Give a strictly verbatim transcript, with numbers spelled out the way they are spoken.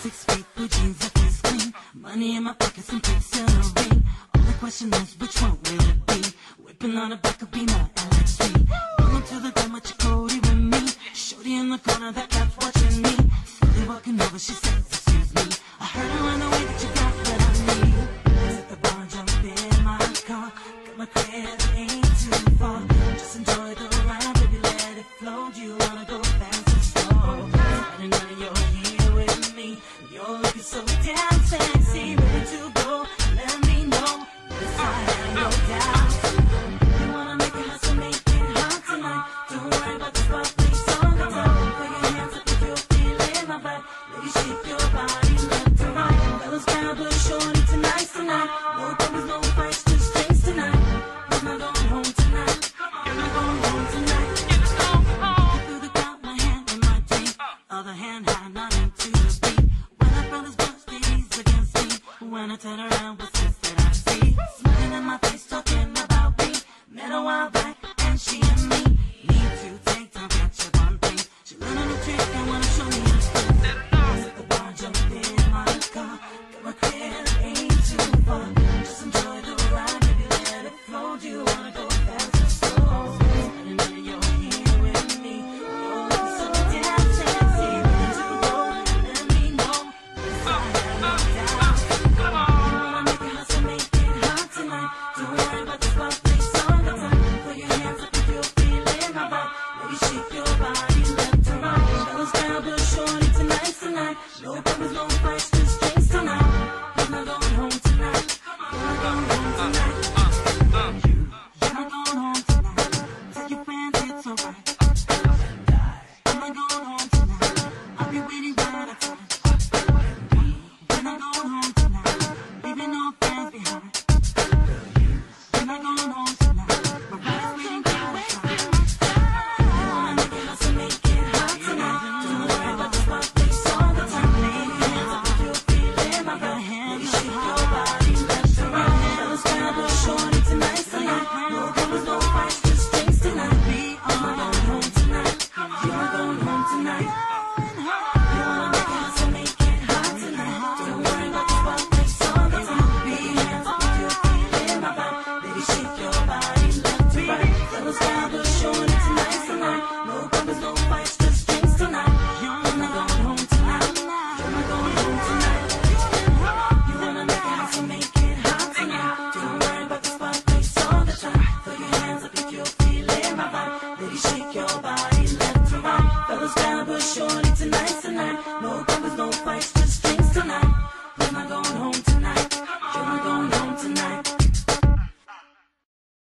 Six feet, blue jeans, I feel clean. Money in my pocket, some bricks in the ring. Only question is, which one will it be? Whipping on the back of be my L X V. Rolling to the ground with your Cody with me. Shorty in the corner, that cat's watching me. Slowly walking over, she says, excuse me. I heard her on the way that you got what I need. I set the bar and jump in my car. Got my credit, ain't too far. Just enjoy the ride, baby, let it flow. Do you wanna go fast or slow? Saturday night, you're here with me. You're looking so damn sexy. Ready to go, let me know. Yes, I have no doubt. You wanna make it hot, so make it hot tonight. Don't worry about the sparkling song tonight. Put your hands up if you're feeling my vibe. Ladies, shake your body left to right. Fellas, grab a shorty tonight, tonight. No problems, no fights, just drinks tonight. I'm not going home tonight. I'm not going home tonight. I threw the crowd, my hand in my drink. Other hand high, not into the beat. When I brothers brush these against me. When I turn around, what's this that I see? Smiling in my face, talking about me. Met a while back, and she and me. Need to take time, catch up on things. She learned a new trick and wanna show me a thing. I set the bar, jumped in my car. Got my crib, ain't too far. Just enjoy the ride, baby, let it flow. Do you wanna go fast or slow? Saturday night, you're here with me. You're looking so damn sexy. Ready to go, let me know. Yes, I have no doubt. You wanna make it hot, so make it hot tonight. Don't worry about the sparkling song tonight. Put your hands up if you're feeling my vibe. Let me shake your body left to right. Fellas, grab a shorty tonight, tonight. No problems, no fights, just drinks tonight. I'm not going home tonight. I'm not going home tonight. I'm not going home tonight. Take your friends, it's alright. I'm not going home tonight. I'll be waiting by the time. I'm not going home tonight. Leaving no friends behind. I'm not going home tonight. My ride is waiting by the time. You wanna make it hot, so make it hot tonight. Don't worry about the sparkling song tonight. Lay your hands up if you're feeling my vibe. Let me shake your body left to right. Fellas, grab a shorty tonight, tonight. No problems, no fights, just drinks tonight. I'm not going home tonight. You're not going home tonight. You wanna make it hot, so make it hot tonight. Don't worry about the sparkling song tonight. Lay your hands up if you're feeling my vibe. Baby, shake your body left to right. Fellas, grab a shorty tonight, tonight. No problems, no fights, just drinks tonight. I'm not going home tonight. I'm not going home tonight. You wanna make it hot, so make it hot tonight. Don't worry about the sparkling song tonight. Throw your hands up if you're feeling my vibe. Lady, shake your body left to right. Fellas, grab a shorty